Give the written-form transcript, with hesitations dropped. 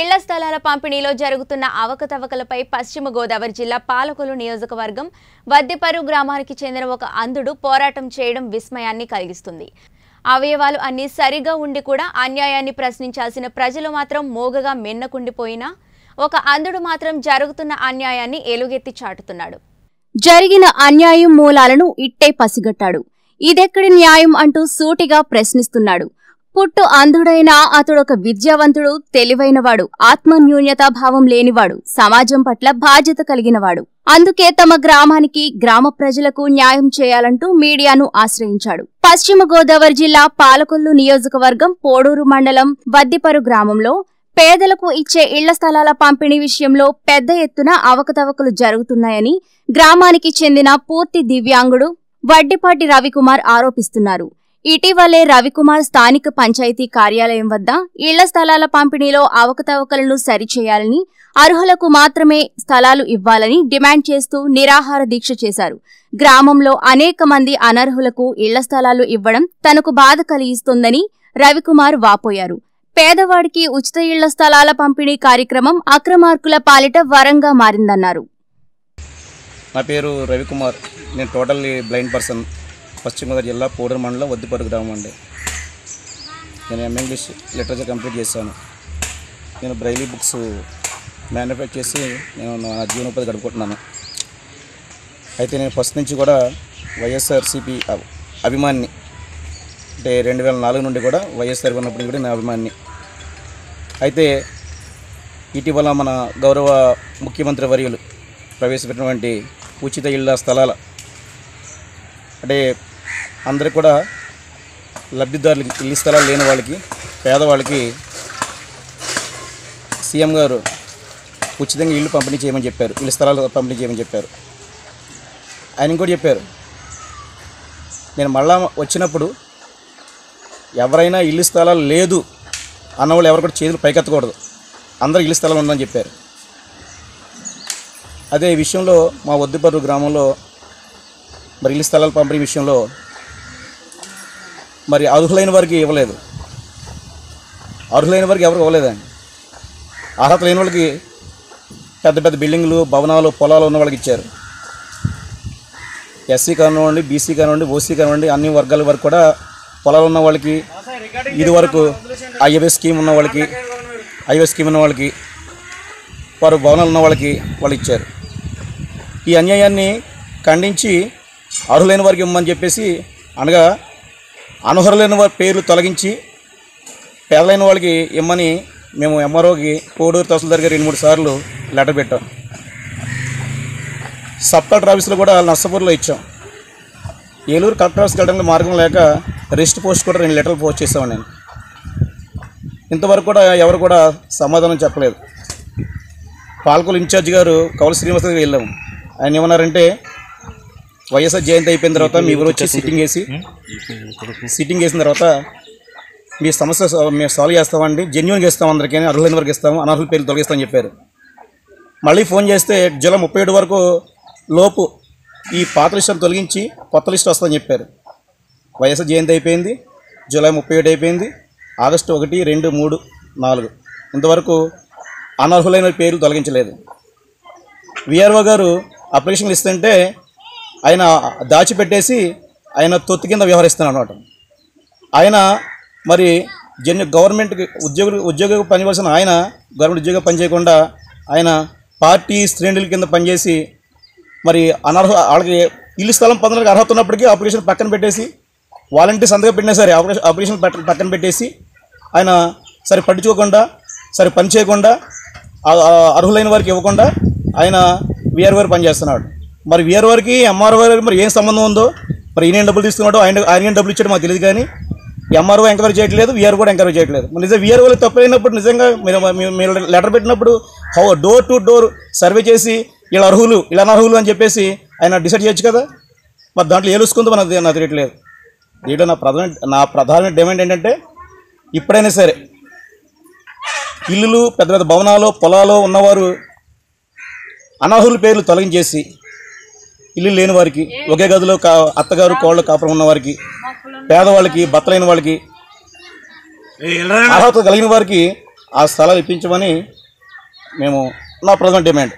ఇళ్ల స్థలాల పంపిణీలో జరుగుతున్న అవకతవకలపై పశ్చిమ గోదావరి జిల్లా పాలకొల్లు నియోజకవర్గం వద్దెపరు గ్రామానికి చెందిన ఒక అంధుడు పోరాటం చేయడం విస్మయాన్ని కలిగిస్తుంది. అవయవాలు అన్ని సరిగా ఉండి కూడా అన్యాయాన్ని ప్రశ్నించాల్సిన ప్రజలు మాత్రం మోగగా మెన్నకుండిపోయినా ఒక అంధుడు మాత్రం జరుగుతున్న అన్యాయాన్ని ఎలుగెత్తి చాటుతున్నాడు. జరిగిన అన్యాయం మూలాలను ఇట్టే పసిగట్టాడు. ఇదెక్కడి న్యాయం అంటూ సూటిగా ప్రశ్నిస్తున్నాడు. పుట్టు అంధుడైనా అతడొక విద్యావంతుడు, తెలివైనవాడు, ఆత్మన్యూన్యతాభావం లేనివాడు, సమాజం పట్ల బాధ్యత కలిగినవాడు. అందుకే తమ గ్రామానికి, గ్రామ ప్రజలకు న్యాయం చేయాలంటూ మీడియాను ఆశ్రయించాడు. పశ్చిమ గోదావరి జిల్లా పాలకొల్లు నియోజకవర్గం పోడూరు మండలం వద్దిపరు గ్రామంలో పేదలకు ఇచ్చే ఇళ్ల స్థలాల పంపిణీ విషయంలో పెద్ద ఎత్తున అవకతవకలు జరుగుతున్నాయని గ్రామానికి చెందిన పూర్తి దివ్యాంగుడు వడ్డిపాటి రవికుమార్ ఆరోపిస్తున్నారు. ఇటీవలే రవికుమార్ స్థానిక పంచాయతీ కార్యాలయం వద్ద ఇళ్ల స్థలాల పంపిణీలో అవకతవకలను సరిచేయాలని, అర్హులకు మాత్రమే స్థలాలు ఇవ్వాలని డిమాండ్ చేస్తూ నిరాహార దీక్ష చేశారు. గ్రామంలో అనేక మంది అనర్హులకు ఇళ్ల స్థలాలు ఇవ్వడం తనకు బాధ కలిగిస్తోందని రవికుమార్ వాపోయారు. పేదవాడికి ఉచిత ఇళ్ల స్థలాల పంపిణీ కార్యక్రమం అక్రమార్కుల పాలిట వరంగా మారిందన్నారు. నా పేరు రవికుమార్, నేను టోటల్లీ బ్లైండ్ పర్సన్. పశ్చిమ గోదావరి జిల్లా పోడూరు మండలం వద్దిపరు గ్రామం అండి. నేను ఎంఇంగ్లీష్ లిటరేచర్ కంప్లీట్ చేశాను. నేను బ్రైలీ బుక్స్ మ్యానుఫ్యాక్చర్ చేసి నేను నా జీవనోపాధి గడుపుకుంటున్నాను. అయితే నేను ఫస్ట్ నుంచి కూడా వైఎస్ఆర్సీపీ అభిమానిని. అంటే 2004 నుండి కూడా వైఎస్ఆర్ ఉన్నప్పుడు కూడా నేను అభిమానిని. అయితే ఇటీవల మన గౌరవ ముఖ్యమంత్రి వర్యులు ప్రవేశపెట్టినటువంటి ఉచిత ఇళ్ల స్థలాల అంటే అందరూ కూడా లబ్ధిదారులకి, ఇల్లు స్థలాలు లేని వాళ్ళకి, పేదవాళ్ళకి సీఎం గారు ఉచితంగా ఇల్లు పంపిణీ చేయమని చెప్పారు, ఇల్లు స్థలాలు పంపిణీ చేయమని చెప్పారు. ఆయన ఇంకోటి చెప్పారు, నేను మళ్ళా వచ్చినప్పుడు ఎవరైనా ఇల్లు స్థలాలు లేదు అన్నవాళ్ళు ఎవరు కూడా చేతులు పైకెత్తకూడదు, అందరూ ఇల్లు స్థలాలు ఉందని చెప్పారు. అదే విషయంలో మా వద్దిపరు గ్రామంలో మరి ఇల్లు స్థలాల పంపిణీ విషయంలో మరి అర్హులైన వారికి ఎవరు ఇవ్వలేదండి. అర్హత లేని వాళ్ళకి పెద్ద పెద్ద బిల్డింగులు, భవనాలు, పొలాలు ఉన్న వాళ్ళకి ఇచ్చారు. ఎస్సీ కానివ్వండి, బీసీ కానివ్వండి, ఓసీ కానివ్వండి, అన్ని వర్గాల వరకు కూడా పొలాలు ఉన్న వాళ్ళకి, ఇది వరకు ఐఎఫ్ఎస్ స్కీమ్ ఉన్న వాళ్ళకి, వారు భవనాలు ఉన్న వాళ్ళకి వాళ్ళు ఇచ్చారు. ఈ అన్యాయాన్ని ఖండించి అర్హులైన వారికి ఇవ్వమని చెప్పేసి అనగా అనర్హులైన వారి పేర్లు తొలగించి పేదలైన వాళ్ళకి ఇమ్మని మేము ఎంఆర్ఓకి, కోడూరు తహసీల్దార్ గారు 2-3 సార్లు లెటర్ పెట్టాం. సబ్ కలెక్టర్ ఆఫీసులో కూడా నర్సాపూర్లో ఇచ్చాం. ఏలూరు కలెక్టర్ ఆఫీస్కి వెళ్ళడానికి మార్గం లేక రిస్ట్ పోస్ట్ కూడా 2 లెటర్లు పోస్ట్ చేసాము. నేను ఇంతవరకు కూడా ఎవరు కూడా సమాధానం చెప్పలేదు. పాలకొల్లు ఇన్ఛార్జ్ గారు కౌల శ్రీనివాస్ గారికి వెళ్ళాము. ఆయన ఏమన్నారంటే, వైఎస్ఆర్ జయంతి అయిపోయిన తర్వాత మీ ఊరు వచ్చి సిట్టింగ్ వేసిన తర్వాత మీ సమస్య మేము సాల్వ్ చేస్తామండి, జెన్యున్గా ఇస్తాం, అందరికీ అర్హులైన వరకు ఇస్తాము, అనర్హుల పేర్లు తొలగిస్తామని చెప్పారు. మళ్ళీ ఫోన్ చేస్తే జూలై 37 వరకు లోపు ఈ పాత లిస్టును తొలగించి కొత్త లిస్టు వస్తుందని చెప్పారు. వైఎస్ఆర్ జయంతి అయిపోయింది, జూలై 37 అయిపోయింది, ఆగస్టు 1, 2, 3, 4 ఇంతవరకు అనర్హులైన పేర్లు తొలగించలేదు. విఆర్ఓ గారు అప్లికేషన్లు ఇస్తుంటే ఆయన దాచిపెట్టేసి ఆయన తొత్తి కింద వ్యవహరిస్తున్నాడు అనమాట. ఆయన మరి గవర్నమెంట్ ఉద్యోగ పనివలసిన ఆయన గవర్నమెంట్ ఉద్యోగ పనిచేయకుండా ఆయన పార్టీ శ్రేణుల కింద పనిచేసి మరి అనర్హ వాళ్ళకి ఇల్లు స్థలం పొందడానికి అర్హత ఉన్నప్పటికీ అప్లికేషన్ పక్కన పెట్టేసి, వాలంటీర్స్ అందరూ పెట్టినా సరే అప్లికేషన్ పక్కన పెట్టేసి ఆయన సరే పట్టించుకోకుండా, సరే పని చేయకుండా, అర్హులైన వారికి ఇవ్వకుండా ఆయన వీఆర్ఓ పనిచేస్తున్నాడు. మరి వీఆర్ వారికి ఎంఆర్ఓ వారికి మరి ఏం సంబంధం ఉందో, మరి ఈయన డబ్బులు తీసుకున్నాడు, ఆయన డబ్బులు ఇచ్చాడు మాకు తెలియదు. కానీ ఎంఆర్ఓ ఎంకరేజ్ చేయట్లేదు, వీఆర్ కూడా ఎంకరేజ్ చేయట్లేదు. నిజంగా వీఆర్ వాళ్ళు తప్పులైనప్పుడు నిజంగా మీరు లెటర్ పెట్టినప్పుడు డోర్ టు డోర్ సర్వే చేసి వీళ్ళ అర్హులు, ఇలా అనర్హులు అని చెప్పేసి ఆయన డిసైడ్ చేయొచ్చు కదా. మరి దాంట్లో ఏలుసుకుందో మనకు తెలియట్లేదు. దీంట్లో నా ప్రధాన డిమాండ్ ఏంటంటే, ఇప్పుడైనా సరే ఇల్లులు, పెద్ద పెద్ద భవనాలు, పొలాలు ఉన్నవారు అనర్హుల పేర్లు తొలగించేసి ఇల్లు లేని వారికి, ఒకే గదిలో అత్తగారు కోళ్ళ కాపురం ఉన్నవారికి, పేదవాళ్ళకి, బత్తలైన వాళ్ళకి, అర్హత కలిగిన వారికి ఆ స్థలం ఇప్పించమని మేము నా ప్రజెంట్ డిమాండ్.